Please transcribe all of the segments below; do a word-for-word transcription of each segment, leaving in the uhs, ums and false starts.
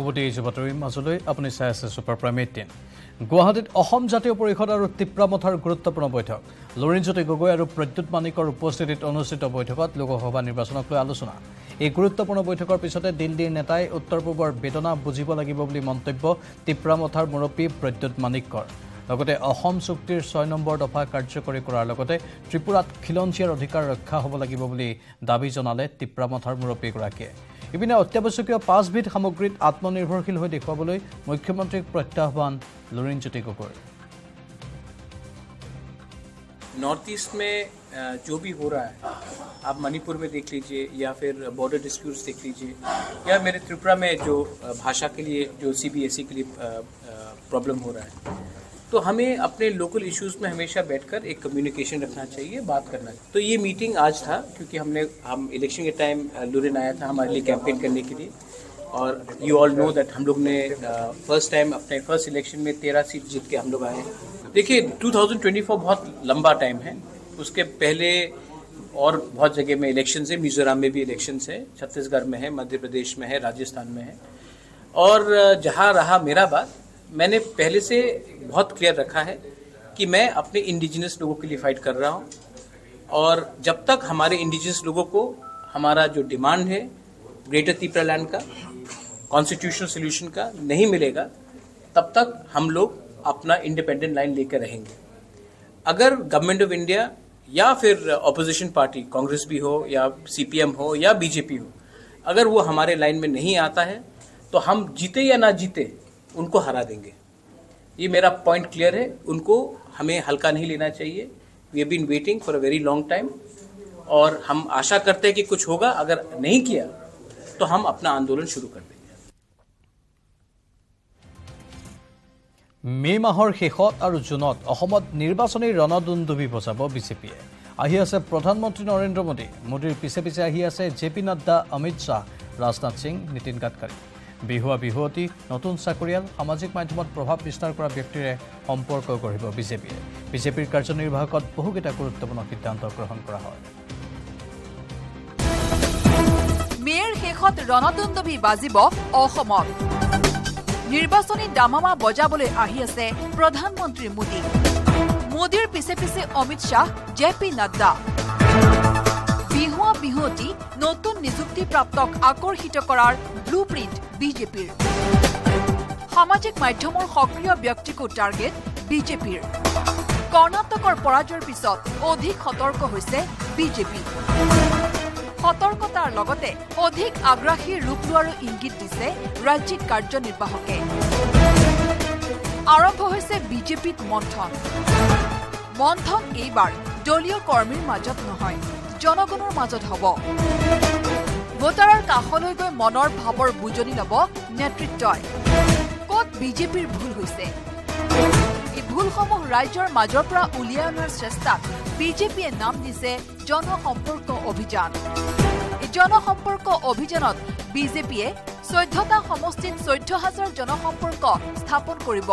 উভতি এই বাতৰি মাজলৈ আপুনি চাই আছে Super Prime eighteen গুৱাহাটীত অসম জাতীয় পৰিষদ আৰু টিপ্ৰা মথাৰ গুৰুত্বপূৰ্ণ বৈঠক লৰিনজতে গগৈ আৰু প্ৰদ্যুৎ মানিকৰ উপস্থিতিত অনুষ্ঠিত বৈঠকত লোকসভা নিৰ্বাচনক লৈ আলোচনা এই গুৰুত্বপূৰ্ণ বৈঠকৰ পিছতে দিল্লীৰ নেতাই উত্তৰ পূবৰ বেদনা বুজিব লাগিব বুলি মন্তব্য টিপ্ৰা মথাৰ মুৰব্বী প্ৰদ্যুৎ মানিকৰ লগতে অসম চুক্তিৰ ছয় নম্বৰ দফা কাৰ্যকৰী কৰাৰ লগতে ত্ৰিপুৰাত খিলঞ্চিয়াৰ অধিকাৰ ৰক্ষা হ'ব লাগিব বুলি দাবী জনালে টিপ্ৰা মথাৰ মুৰব্বী গৰাকীয়ে ইবিনা অত্যাৱশ্যকীয় পাঁচবিধ সামগ্ৰীত আত্মনিৰ্ভৰশীল হৈ দেখুৱাবলৈ মুখ্যমন্ত্ৰীক প্ৰত্যাহ্বান লৰিনজ্যোতি গগৈ नॉर्थ ईस्ट में जो भी हो रहा है आप मणिपुर में देख लीजिए या फिर बॉर्डर डिस्प्यूट्स देख लीजिए या मेरे त्रिपुरा में जो भाषा के लिए जो सीबीएसई के लिए प्रॉब्लम हो रहा है तो हमें अपने लोकल इश्यूज़ में हमेशा बैठकर एक कम्युनिकेशन रखना चाहिए बात करना चाहिए। तो ये मीटिंग आज था क्योंकि हमने हम इलेक्शन के टाइम लुरिन आया था हमारे लिए कैंपेन करने के लिए और यू ऑल नो दैट हम लोग ने फर्स्ट टाइम अपने फर्स्ट इलेक्शन में तेरह सीट जीत के हम लोग आए हैं। देखिए दो हज़ार चौबीस बहुत लंबा टाइम है, उसके पहले और बहुत जगह में इलेक्शंस है, मिजोरम में भी इलेक्शंस है, छत्तीसगढ़ में है, मध्य प्रदेश में है, राजस्थान में है और जहाँ रहा मेरा बात मैंने पहले से बहुत क्लियर रखा है कि मैं अपने इंडिजिनस लोगों के लिए फाइट कर रहा हूँ और जब तक हमारे इंडिजिनस लोगों को हमारा जो डिमांड है ग्रेटर तिपरा लैंड का कॉन्स्टिट्यूशनल सोल्यूशन का नहीं मिलेगा तब तक हम लोग अपना इंडिपेंडेंट लाइन लेकर रहेंगे। अगर गवर्नमेंट ऑफ इंडिया या फिर ऑपोजिशन पार्टी कांग्रेस भी हो या सीपीएम हो या बीजेपी हो अगर वो हमारे लाइन में नहीं आता है तो हम जीते या ना जीते उनको हरा देंगे। ये मेरा पॉइंट क्लियर है, उनको हमें हल्का नहीं लेना चाहिए। We have been waiting for a very long time और हम आशा करते हैं कि कुछ होगा, अगर नहीं किया तो हम अपना आंदोलन शुरू कर देंगे। मे माहर शेषत और जूनत असमत निर्वाचनी रणदुन्दुबी बजाब बीजेपीए आহি আছে प्रधानमंत्री नरेंद्र मोदी मोदीर पिछे पिछे आহি আছে जेपी नड्डा अमित शाह राजनाथ सिंह नितिन गडकरी बिहुआ बिहुवती नतुन चाकरियाल सामाजिक माध्यम प्रभाव विस्तार कर व्यक्तिरे सम्पर्क गढ़ विजेपिए विजेपिर कार्यनिर्वाहक बहुकट गुरुत्वपूर्ण सिद्धांत ग्रहण मेयर शेषत रणदुन्दुबी बाजिब निर्वाचनी दामामा बजाबले आहि आछे प्रधानमंत्री मोदी मोदीर पिछे पिछे अमित शाह जेपी नड्डा बिहुआ बिहुवती नतुन निजुक्ति प्राप्तक आकर्षित करार ब्लूप्रिंट बीजेपीर सामाजिक माध्यमर सक्रिय व्यक्तिको टार्गेट बीजेपीर कर्णाटकर पराजयर पिছত अधिक सतर्क হৈছে बीजेपी सतर्कतार लगते अधिक आग्राही रूप लोৱাৰ इंगित दिছে राज्यिक कार्यनिर्वाहके आरम्भ হৈছে बीजेपीत मन्थन मन्थन এইবাৰ দলীয় কৰ্মীৰ মাজত নহয় জনগণৰ মাজত হ'ব ভোটাৰৰ কাষলৈ গৈ মনৰ ভাৱৰ বুজনি ল'ব নেতৃত্বই ক'ত বিজেপিৰ ভুল হৈছে এই ভুলসমূহ ৰাজ্যৰ মাজৰ পৰা উলিয়াই অনাৰ চেষ্টাত বিজেপিয়ে নাম দিছে জনসম্পৰ্ক অভিযান এই জনসম্পৰ্ক অভিযানত বিজেপিয়ে চৈধ্যটা সমষ্টিত চৈধ্য হাজাৰ জনসম্পৰ্ক স্থাপন কৰিব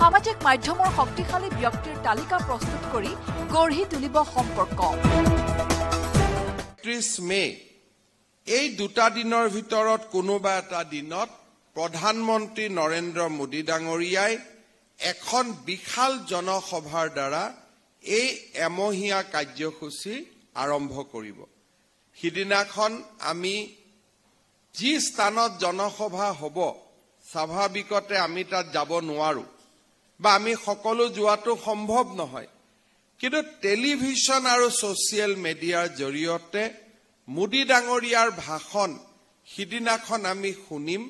সামাজিক মাধ্যমৰ শক্তিশালী ব্যক্তিৰ তালিকা প্ৰস্তুত কৰি গঢ়ি তুলিব সম্পৰ্ক ত্ৰিশ মে এই দুটা দিনৰ ভিতৰত কোনোবা এটা দিনত প্ৰধানমন্ত্ৰী নৰেন্দ্ৰ মোদী ডাঙৰীয়াই এখন বিশাল জনসভাৰ দ্বাৰা এই এমহীয়া কাৰ্যসূচী আৰম্ভ কৰিব। সিদিনাখন আমি যি স্থানত জনসভা হ'ব স্বাভাৱিকতে আমি তাত যাব নোৱাৰোঁ বা আমি সকলো যোৱাটো সম্ভৱ নহয়, কিন্তু টেলিভিশ্যন আৰু ছ'চিয়েল মিডিয়াৰ জৰিয়তে মোদী ডাঙৰীয়াৰ ভাষণ সিদিনাখন আমি শুনিম,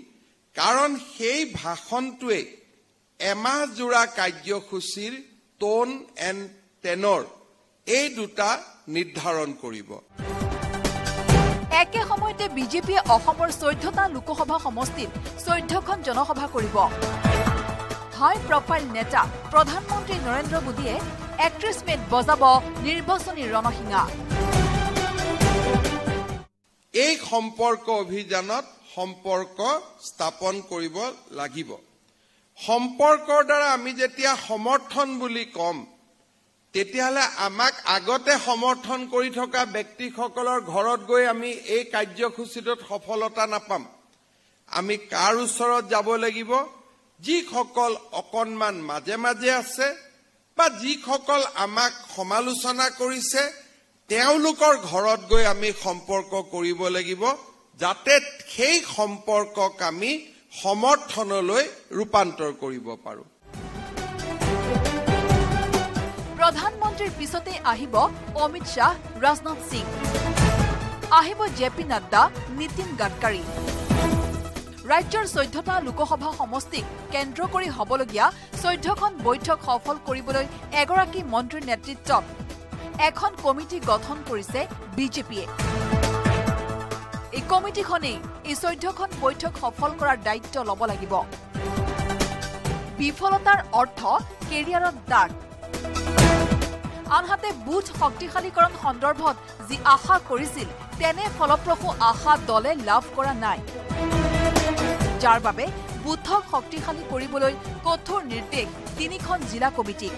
কাৰণ সেই ভাষণটোৱে এমাহ জোৰা কাৰ্যসূচীৰ টোন এণ্ড টেনৰ এই দুটা নিৰ্ধাৰণ কৰিব। একে সময়তে বিজেপিয়ে অসমৰ চৈধ্যটা লোকসভা সমষ্টিত চৈধ্যখন জনসভা কৰিব। হাই প্ৰফাইল নেতা প্ৰধানমন্ত্ৰী নৰেন্দ্ৰ মোদীয়ে একত্ৰিশ মে'ত বজাব নিৰ্বাচনী ৰণসিঙা। এই সম্পৰ্ক অভিযানত সম্পৰ্ক স্থাপন কৰিব লাগিব। সম্পৰ্কৰ দ্বাৰা আমি যেতিয়া সমৰ্থন বুলি কম তেতিয়াহ'লে আমাক আগতে সমৰ্থন কৰি থকা ব্যক্তিসকলৰ ঘৰত গৈ আমি এই কাৰ্যসূচীটোত সফলতা নাপাম। আমি কার উসরত যাব লাগিব যিসকল অকনমান মাঝে মাঝে আছে বা যিসকল আমাক সমালোচনা কৰিছে তেওলোকৰ ঘৰত গৈ আমি সম্পৰ্ক কৰিব লাগিব যাতে সেই সম্পৰ্কক আমি সমৰ্থনলৈ ৰূপান্তৰ কৰিব পাৰো প্ৰধানমন্ত্ৰীৰ পিছতে আহিব অমিত শাহ ৰাজনাথ সিং আহিব জেপি নাড্ডা নিতিন গাডকাৰী राज्यर চৈধ্যটা লোকসভা সমষ্টিক কেন্দ্ৰ কৰি হবলগিয়া চৈধ্যখন বৈঠক সফল কৰিবলৈ এগৰাকী মন্ত্ৰীৰ নেতৃত্বত এখন কমিটি গঠন কৰিছে বিজেপিয়ে এই কমিটিখনে এই চৈধ্যখন বৈঠক সফল কৰাৰ দায়িত্ব লব লাগিব বিফলতাৰ অৰ্থ কেৰিয়াৰত দাগ আনহাতে বুথ শক্তিশালীকৰণ সন্দৰ্ভত যি আশা কৰিছিল তেনে ফলপ্ৰসূ আশা দলে লাভ কৰা নাই जार बाबे बुथक शक्तिशाली কৰিবলৈ কঠোৰ নিৰ্দেশ তিনিখন জিলা কমিটিক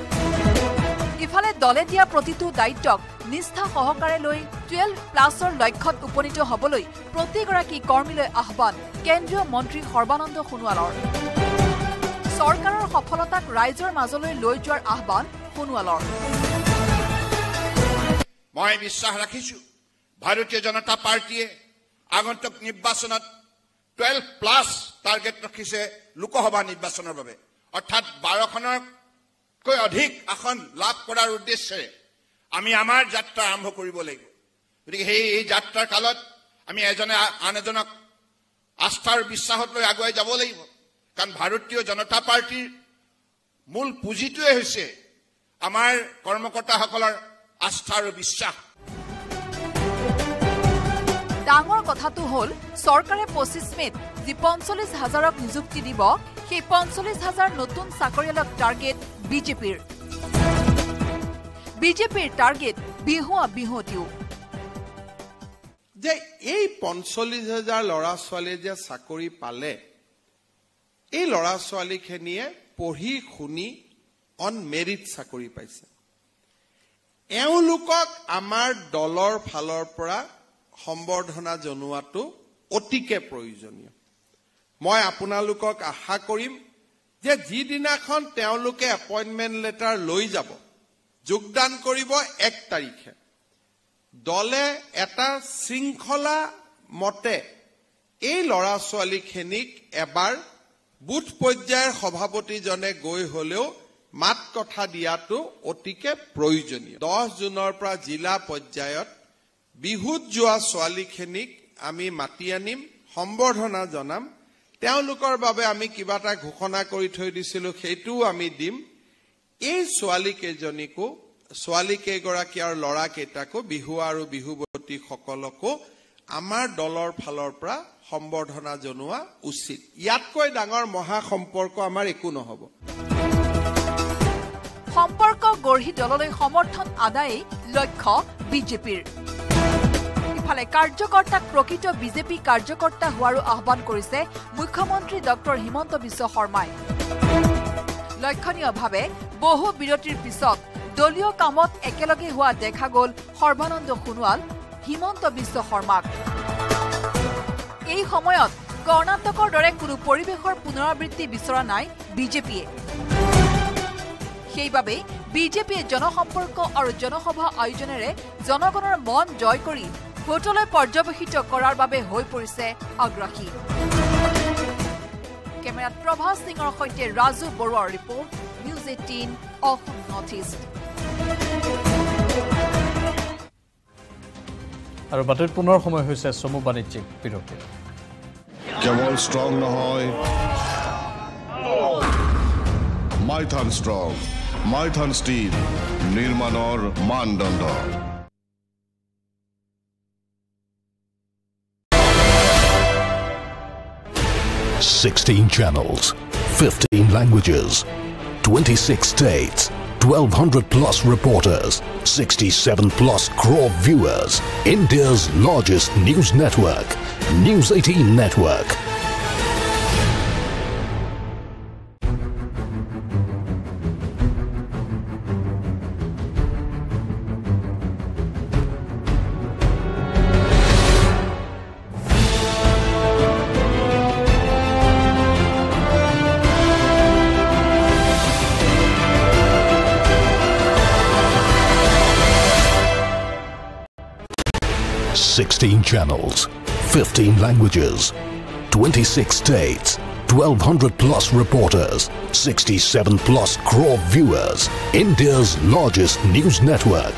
ইফালে দলে দিয়া প্ৰতিটো দায়িত্বক নিষ্ঠা সহকাৰে লৈ বাৰ প্লাছৰ লক্ষ্যত উপনীত হ'বলৈ প্ৰতিগৰাকী কৰ্মীলৈ আহ্বান কেন্দ্ৰীয় মন্ত্ৰী সৰ্বানন্দ সোণোৱালৰ চৰকাৰৰ সফলতাক ৰাইজৰ মাজলৈ লৈ যোৱাৰ আহ্বান সোণোৱালৰ মই বিশ্বাস ৰাখিছো ভাৰতীয় জনতা পাৰ্টিয়ে আগন্তুক নিৰ্বাচনত বাৰ প্লাছ টাৰ্গেট ৰাখিছে লোকসভা নিৰ্বাচনৰ বাবে অৰ্থাৎ বাৰখনকৈ অধিক আসন লাভ কৰাৰ উদ্দেশ্যে আমি আমাৰ যাত্ৰা আৰম্ভ কৰিব লাগিব গতিকে এই যাত্ৰাৰ কালত আমি এজনে আন এজনক আস্থাৰ বিশ্বাসত লৈ আগুৱাই যাব লাগিব কাৰণ ভাৰতীয় জনতা পাৰ্টিৰ মূল পুঁজিটোৱে হৈছে আমাৰ কৰ্মকৰ্তাসকলৰ আস্থা আৰু বিশ্বাস ডাঙৰ কথাটো হল সরকারে পঁচিছ মেত যে পঞ্চল্লিশ হাজারক নিযুক্তি দিব সেই পঞ্চল্লিশ হাজার নতুন চাকরিয়ালক টার্গেট বিজেপির বিজেপির টার্গেট বিহুয়া বিহুতিও যে এই পঞ্চল্লিশ হাজার লড়া ছোৱালী যে চাকৰি পালে এই লড়া ছোৱালীখিনিয়ে পঢ়ি শুনি অন মেৰিট চাকৰি পাইছে এওঁলোকক আমাৰ দলৰ ফালৰ পৰা সম্বৰ্ধনা জনোৱাটো অতিকে প্ৰয়োজনীয় মই আপোনালোকক আশা কৰিম যে যিদিনাখন তেওঁলোকে এপইন্টমেন্ট লেটাৰ লৈ যাব যোগদান কৰিব এক তাৰিখে দলে এটা শৃংখলা মতে এই লৰা ছোৱালীখিনিক এবাৰ বুথ পৰ্যায়ৰ সভাপতিজনে গৈ হলেও মাত কথা দিয়াটো অতিকে প্ৰয়োজনীয় দহ জুনৰ পৰা জিলা পৰ্যায়ত বিহুত যোৱা ছোৱালীখিনিক আমি মাতি আনিম সম্বৰ্ধনা জনাম তেওঁলোকৰ বাবে আমি কিবা এটা ঘোষণা কৰি থৈ দিছিলোঁ সেইটো আমি দিম এই ছোৱালীকেইজনীকো ছোৱালীকেইগৰাকী আৰু লৰাকেইটাকো বিহু আৰু বিহুৱতী সকলকো আমাৰ দলৰ ফালৰ পৰা সম্বৰ্ধনা জনোৱা উচিত ইয়াতকৈ ডাঙৰ মহা সম্পৰ্ক আমাৰ একো নহব সম্পৰ্ক গঢ়ি দললৈ সমৰ্থন আদায়ে লক্ষ্য বিজেপিৰ কাৰ্যকৰ্তাক প্ৰকৃত বিজেপি কাৰ্যকৰ্তা হোৱাৰ আহ্বান কৰিছে মুখ্যমন্ত্ৰী ডক্টৰ হিমন্ত বিশ্ব শৰ্মাই লক্ষণীয়ভাৱে বহু বিৰতিৰ পিছত দলীয় কামত একেলগে হোৱা দেখা গল সৰ্বানন্দ সোণোৱাল হিমন্ত বিশ্ব শৰ্মাক এই সময়ত কৰ্ণাটকৰ দৰে কোনো পৰিৱেশৰ পুনৰাবৃত্তি বিচৰা নাই বিজেপিয়ে সেইবাবে বিজেপিয়ে জনসম্পৰ্ক আৰু জনসভা আয়োজনেৰে জনগণৰ মন জয় কৰি ভোটলৈ পৰ্যবেক্ষিত কৰাৰ বাবে হৈ পৰিছে আগ্ৰাহী কেমেৰাত প্ৰভা সিঙৰ সৈতে ৰাজু বৰুৱাৰ report News eighteen of north east আৰু বাতৰিত পুনৰ সময় হৈছে চমু বাণিজ্যিক বিৰতি কেৱল ষ্ট্ৰং নহয় মাইথান ষ্ট্ৰং মাইথান ষ্টীল নিৰ্মাণৰ মানদণ্ড sixteen channels, fifteen languages, twenty-six states, twelve hundred plus reporters, sixty-seven plus crore viewers. India's largest news network, News eighteen Network. sixteen channels, fifteen languages, twenty-six states, twelve hundred plus reporters, sixty-seven plus crore viewers, India's largest news network,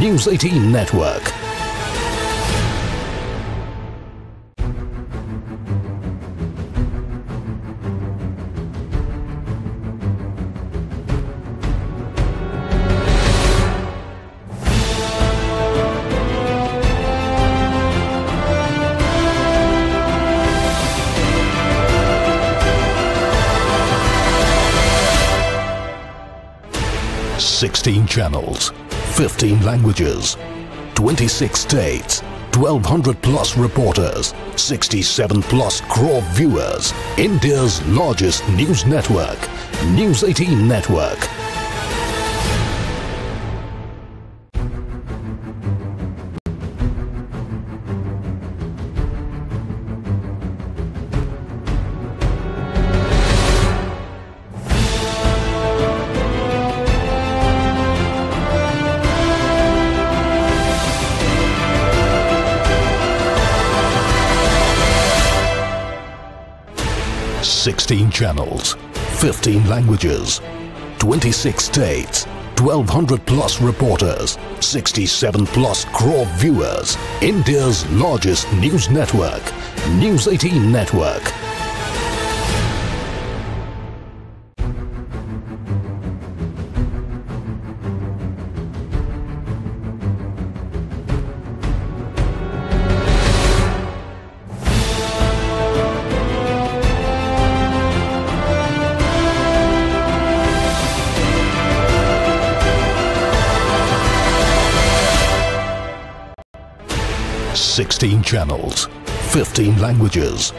News eighteen Network. sixteen channels, fifteen languages, twenty-six states, twelve hundred plus reporters, sixty-seven plus crore viewers, India's largest news network, News eighteen Network. sixteen channels, fifteen languages, twenty-six states, twelve hundred plus reporters, sixty-seven plus crore viewers, India's largest news network, News eighteen Network. sixteen channels, fifteen languages,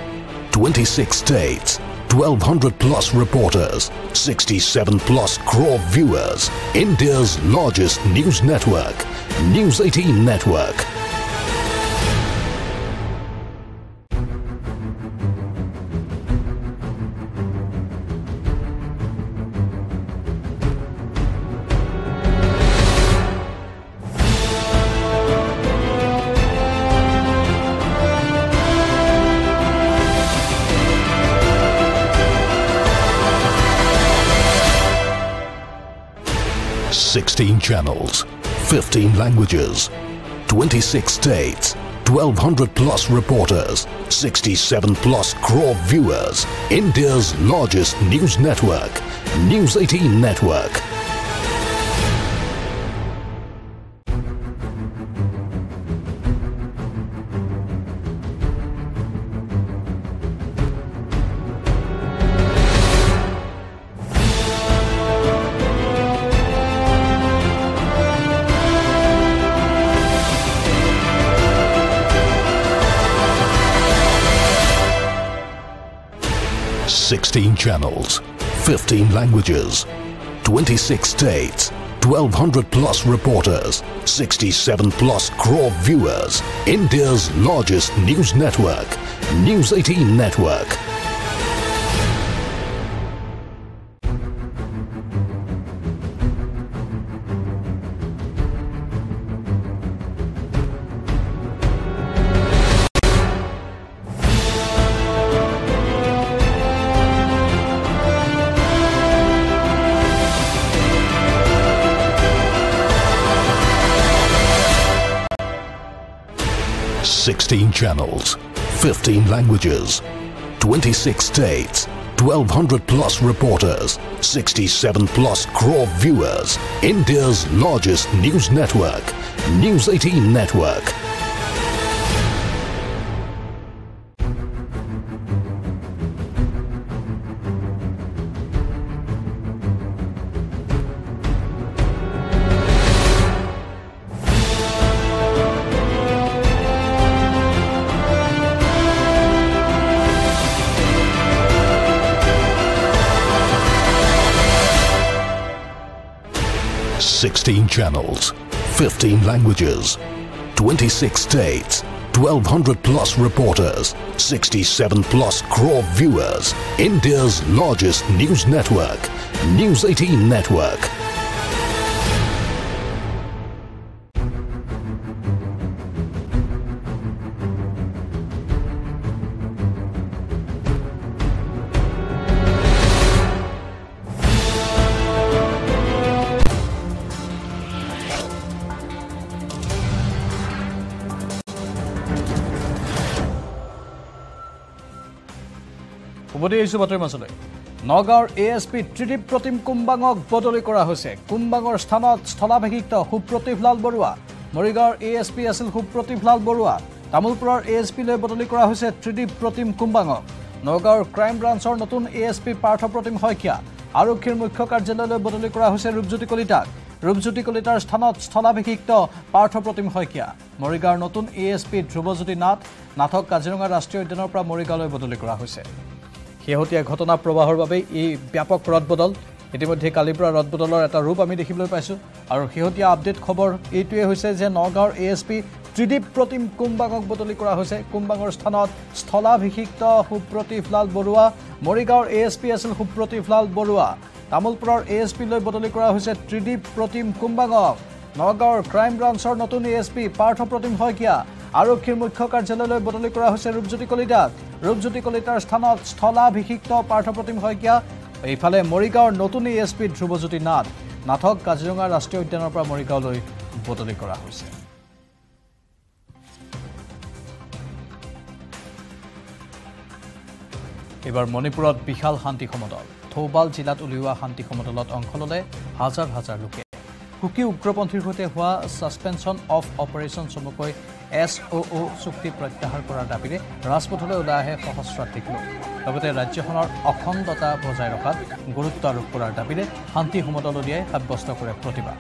twenty-six states, twelve hundred plus reporters, sixty-seven plus crore viewers, India's largest news network, News eighteen Network. sixteen channels, fifteen languages, twenty-six states, twelve hundred plus reporters, sixty-seven plus crore viewers, India's largest news network, News eighteen Network. sixteen channels, fifteen languages, twenty-six states, twelve hundred plus reporters, sixty-seven plus crore viewers, India's largest news network, News eighteen Network. sixteen channels, fifteen languages, twenty-six states, twelve hundred plus reporters, sixty-seven plus crore viewers, India's largest news network, News eighteen Network. sixteen channels, fifteen languages, twenty-six states, twelve hundred plus reporters, sixty-seven plus crore viewers, India's largest news network, News eighteen Network. উভতি আহিছো বাতৰি মাছলৈ। নগাঁৱৰ ASP Tridip Pratim কুম্বাঙক বদলি কৰা হৈছে। কুম্বাঙৰ স্থানত স্থলাভিষিক্ত সুপ্ৰতীভ লাল বৰুৱা। মৰিগাঁৱৰ এএছপি আছিল সুপ্ৰতীভ লাল বৰুৱা। তামুলপুৰৰ এএছপি লৈ বদলি কৰা হৈছে ত্ৰিদীপ প্ৰতিম কুম্বাঙক। নগাঁৱৰ ক্ৰাইম ব্ৰাঞ্চৰ নতুন এএছপি পাৰ্থ প্ৰতিম শইকীয়া। আৰক্ষীৰ মুখ্য কাৰ্যালয়লৈ বদলি কৰা হৈছে ৰূপজ্যোতি কলিতাক। ৰূপজ্যোতি কলিতাৰ স্থানত স্থলাভিষিক্ত পাৰ্থ প্ৰতিম শইকীয়া। মৰিগাঁৱৰ নতুন এএছপি ধ্ৰুৱজ্যোতি নাথ নাথক কাজিৰঙা ৰাষ্ট্ৰীয় উদ্যানৰ পৰা মৰিগাঁৱলৈ বদলি কৰা হৈছে। শেহতীয়া ঘটনা প্ৰবাহৰ বাবে এই ব্যাপক ৰদবদল। ইতিমধ্যে কালিৰ পৰা ৰদবদলৰ এটা ৰূপ আমি দেখিবলৈ পাইছোঁ। আৰু শেহতীয়া আপডেট খবৰ এইটোৱে হৈছে যে নগাঁৱৰ এএছপি ত্ৰিদীপ প্ৰতিম কুম্বাঙক বদলি কৰা হৈছে। কুম্বাঙৰ স্থানত স্থলাভিষিক্ত সুপ্ৰতীভ লাল বৰুৱা। মৰিগাঁৱৰ এএছপি আছিল সুপ্ৰতীভ লাল বৰুৱা। তামুলপুৰৰ এএছপি লৈ বদলি কৰা হৈছে ত্ৰিদীপ প্ৰতিম কুম্বাঙক। নগাঁৱৰ ক্ৰাইম ব্ৰাঞ্চৰ নতুন এএছপি পাৰ্থ প্ৰতিম শইকীয়া। আৰক্ষীৰ মুখ্য কাৰ্যালয়লৈ বদলি কৰা হৈছে ৰূপজ্যোতি কলিতাক। ৰূপজ্যোতি কলিতাৰ স্থানত স্থলাভিষিক্ত পাৰ্থ প্ৰতিম শইকীয়া। এইফালে মৰিগাঁৱৰ নতুন এএছপি ধ্ৰুৱজ্যোতি নাথ নাথক কাজিৰঙা ৰাষ্ট্ৰীয় উদ্যানৰ পৰা মৰিগাঁৱলৈ বদলি কৰা হৈছে। এবাৰ মণিপুৰত বিশাল শান্তি সমদল। থৌবাল জিলাত উলিওৱা শান্তি সমদলত অংশ ল'লে হাজাৰ হাজাৰ লোকে। কুকি উগ্ৰপন্থীৰ সৈতে হোৱা ছাছপেনশ্যন অফ অপাৰেশ্যন চমুকৈ এছ অ' অ' চুক্তি প্ৰত্যাহাৰ কৰাৰ দাবীৰে ৰাজপথলৈ ওলাই আহে সহস্ৰাধিক লোক। লগতে ৰাজ্যখনৰ অখণ্ডতা বজাই ৰখাত গুৰুত্ব আৰোপ কৰাৰ দাবীৰে শান্তি সমদল উলিয়াই সাব্যস্ত কৰে প্ৰতিবাদ।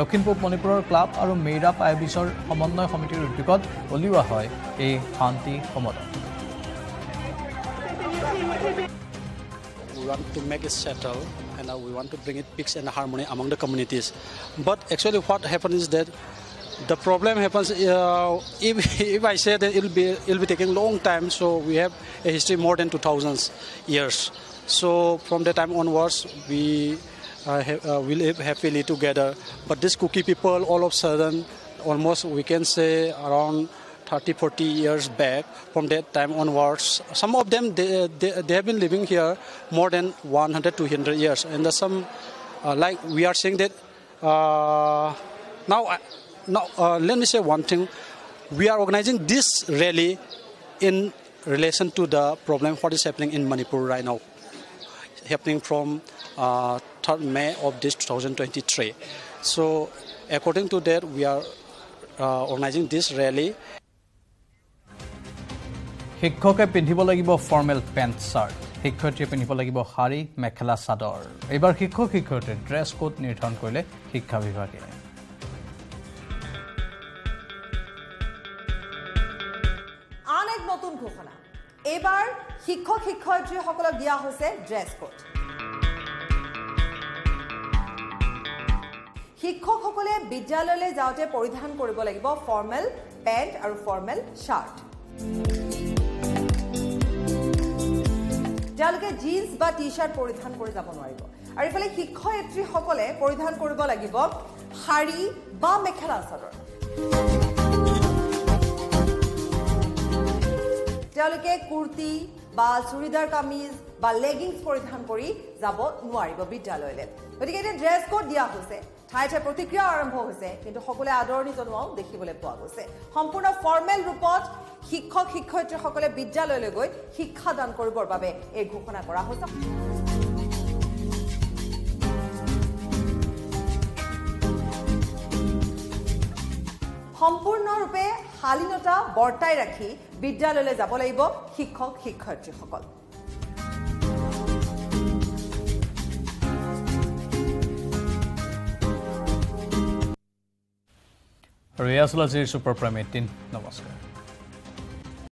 দক্ষিণ পূব মণিপুৰৰ ক্লাব আৰু মেইৰাপ আই বিচৰ সমন্বয় সমিতিৰ উদ্যোগত উলিওৱা হয় এই শান্তি সমদল। We want to make it settle and uh, we want to bring it peace and harmony among the communities. But actually what happens is that the problem happens, uh, if, if I say that it will be, it'll be taking long time, so we have a history more than two thousand years. So from that time onwards, we uh, have, uh, we live happily together. But these Kuki people, all of a sudden, almost we can say around thirty, forty years back, from that time onwards, some of them, they, they, they have been living here more than one hundred, two hundred years. And some, uh, like we are saying that, uh, now, now uh, let me say one thing. We are organizing this rally in relation to the problem what is happening in Manipur right now, happening from uh, third May of this two thousand twenty-three. So according to that, we are uh, organizing this rally. শিক্ষকে পিন্ধিব লাগিব formal pant shirt, শিক্ষয়িত্ৰীয়ে পিন্ধিব লাগিব শাৰী মেখেলা চাদৰ। এইবাৰ শিক্ষক শিক্ষয়িত্ৰীৰ dress code নিৰ্ধাৰণ কৰিলে শিক্ষা বিভাগে। আন এক নতুন ঘোষণা, এইবাৰ শিক্ষক শিক্ষয়িত্ৰীসকলক দিয়া হৈছে ড্ৰেছ কোড। শিক্ষকসকলে বিদ্যালয়লৈ যাওঁতে পৰিধান কৰিব লাগিব ফৰ্মেল পেণ্ট আৰু ফৰ্মেল চাৰ্ট। তেওঁলোকে জিন্স বা টি চাৰ্ট পৰিধান কৰি যাব নোৱাৰিব। আৰু এইফালে শিক্ষয়িত্ৰীসকলে পৰিধান কৰিব লাগিব শাৰী বা মেখেলা চাদৰ। তেওঁলোকে কুৰ্তি বা চুৰিদাৰ কামিজ বা লেগিংছ পৰিধান কৰি যাব নোৱাৰিব বিদ্যালয়লৈ। গতিকে এতিয়া ড্ৰেছ কোড দিয়া হৈছে, ঠায়ে ঠায়ে প্ৰতিক্ৰিয়া আৰম্ভ হৈছে, কিন্তু সকলোৱে আদৰণি জনোৱাও দেখিবলৈ পোৱা গৈছে। সম্পূৰ্ণ ফৰ্মেল ৰূপত শিক্ষক শিক্ষয়িত্ৰীসকলে বিদ্যালয়লৈ গৈ শিক্ষাদান কৰিবৰ বাবে এই ঘোষণা কৰা হৈছে। সম্পূৰ্ণৰূপে শালীনতা বৰ্তাই ৰাখি বিদ্যালয়লৈ যাব লাগিব শিক্ষক শিক্ষয়িত্ৰীসকল। আৰু এয়া আছিল আজিৰ ছুপাৰ প্ৰাইম এইটিন। নমস্কাৰ।